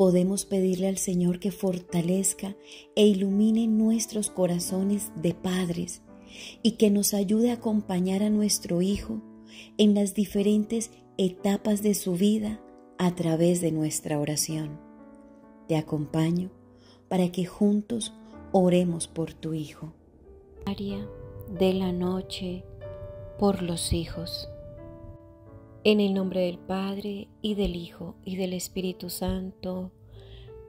podemos pedirle al Señor que fortalezca e ilumine nuestros corazones de padres y que nos ayude a acompañar a nuestro hijo en las diferentes etapas de su vida a través de nuestra oración. Te acompaño para que juntos oremos por tu hijo. María de la noche por los hijos. En el nombre del Padre, y del Hijo, y del Espíritu Santo.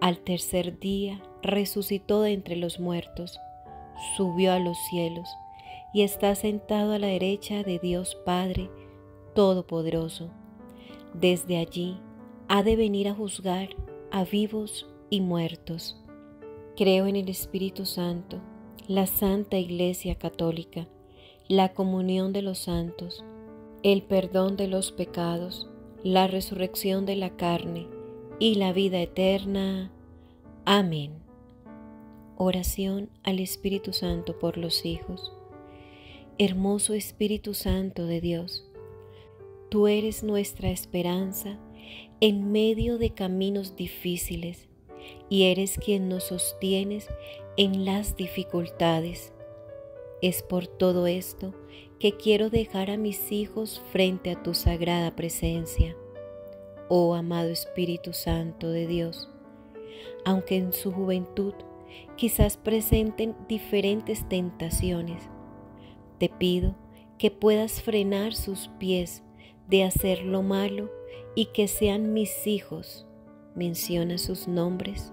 al tercer día resucitó de entre los muertos, subió a los cielos y está sentado a la derecha de Dios Padre Todopoderoso. Desde allí ha de venir a juzgar a vivos y muertos. Creo en el Espíritu Santo, la Santa Iglesia Católica, la comunión de los santos, el perdón de los pecados, la resurrección de la carne y la vida eterna. Amén. Oración al Espíritu Santo por los hijos. Hermoso Espíritu Santo de Dios, tú eres nuestra esperanza en medio de caminos difíciles y eres quien nos sostienes en las dificultades. Es por todo esto que quiero dejar a mis hijos frente a tu sagrada presencia. Oh amado Espíritu Santo de Dios, aunque en su juventud quizás presenten diferentes tentaciones, te pido que puedas frenar sus pies de hacer lo malo y que sean mis hijos. Menciona sus nombres.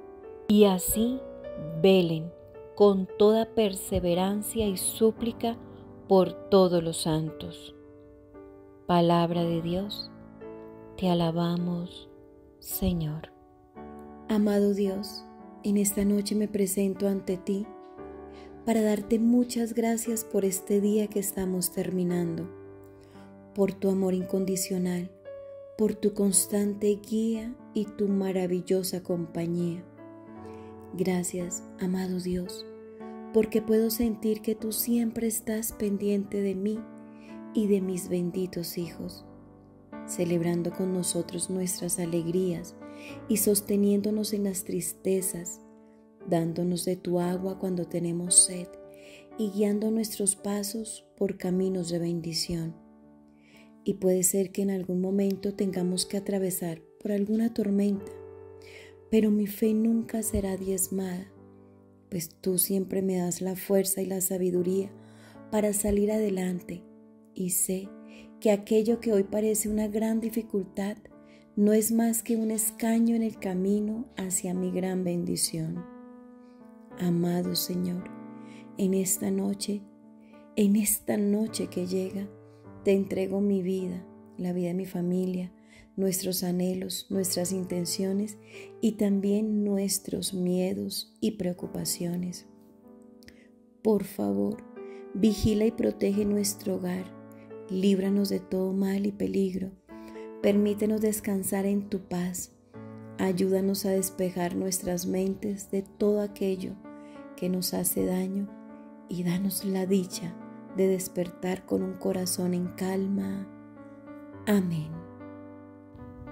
y así velen con toda perseverancia y súplica por todos los santos. Palabra de Dios, te alabamos, Señor. Amado Dios, en esta noche me presento ante ti para darte muchas gracias por este día que estamos terminando, por tu amor incondicional, por tu constante guía y tu maravillosa compañía. Gracias, amado Dios, porque puedo sentir que tú siempre estás pendiente de mí y de mis benditos hijos, celebrando con nosotros nuestras alegrías y sosteniéndonos en las tristezas, dándonos de tu agua cuando tenemos sed y guiando nuestros pasos por caminos de bendición. Y puede ser que en algún momento tengamos que atravesar por alguna tormenta, pero mi fe nunca será diezmada, pues tú siempre me das la fuerza y la sabiduría para salir adelante, y sé que aquello que hoy parece una gran dificultad no es más que un escaño en el camino hacia mi gran bendición. Amado Señor, en esta noche que llega, te entrego mi vida, la vida de mi familia, nuestros anhelos, nuestras intenciones y también nuestros miedos y preocupaciones. Por favor, vigila y protege nuestro hogar, líbranos de todo mal y peligro, permítenos descansar en tu paz, ayúdanos a despejar nuestras mentes de todo aquello que nos hace daño y danos la dicha de despertar con un corazón en calma. Amén.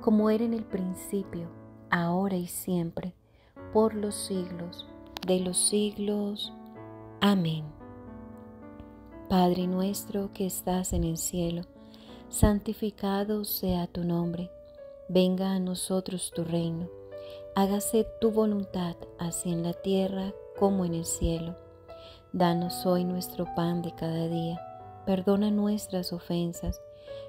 como era en el principio, ahora y siempre, por los siglos de los siglos. Amén. Padre nuestro que estás en el cielo, santificado sea tu nombre. Venga a nosotros tu reino. Hágase tu voluntad, así en la tierra como en el cielo. Danos hoy nuestro pan de cada día. Perdona nuestras ofensas,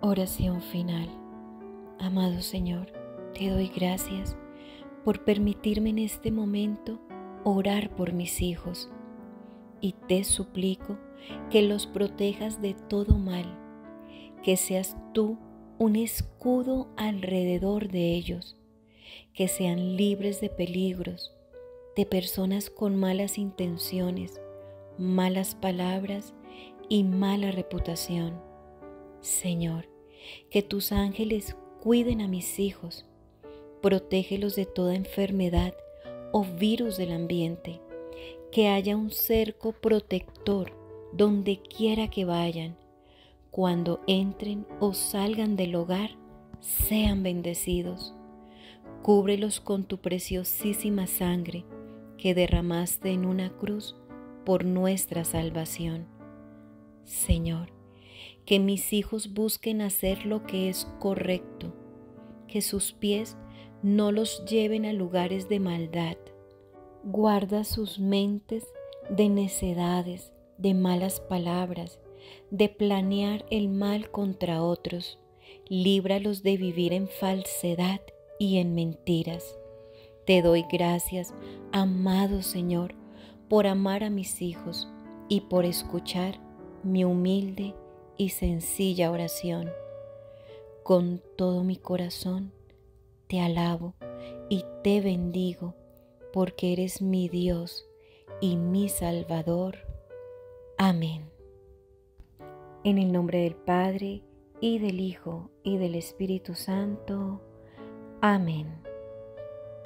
Oración final. Amado Señor, te doy gracias por permitirme en este momento orar por mis hijos, y te suplico que los protejas de todo mal, que seas tú un escudo alrededor de ellos, que sean libres de peligros, de personas con malas intenciones, malas palabras y mala reputación. Señor, que tus ángeles cuiden a mis hijos, protégelos de toda enfermedad o virus del ambiente, que haya un cerco protector donde quiera que vayan. Cuando entren o salgan del hogar, sean bendecidos. Cúbrelos con tu preciosísima sangre que derramaste en una cruz por nuestra salvación. Señor, que mis hijos busquen hacer lo que es correcto, que sus pies no los lleven a lugares de maldad. Guarda sus mentes de necedades, de malas palabras, de planear el mal contra otros. Líbralos de vivir en falsedad y en mentiras. Te doy gracias, amado Señor, por amar a mis hijos y por escuchar mi humilde y sencilla oración. Con todo mi corazón te alabo y te bendigo, porque eres mi Dios y mi Salvador. Amén. En el nombre del Padre, y del Hijo, y del Espíritu Santo. Amén.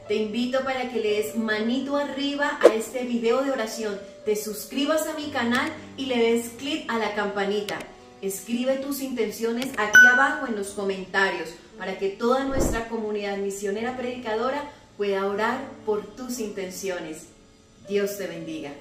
Te invito para que le des manito arriba a este video de oración, te suscribas a mi canal y le des clic a la campanita. Escribe tus intenciones aquí abajo en los comentarios, para que toda nuestra comunidad misionera predicadora pueda orar por tus intenciones. Dios te bendiga.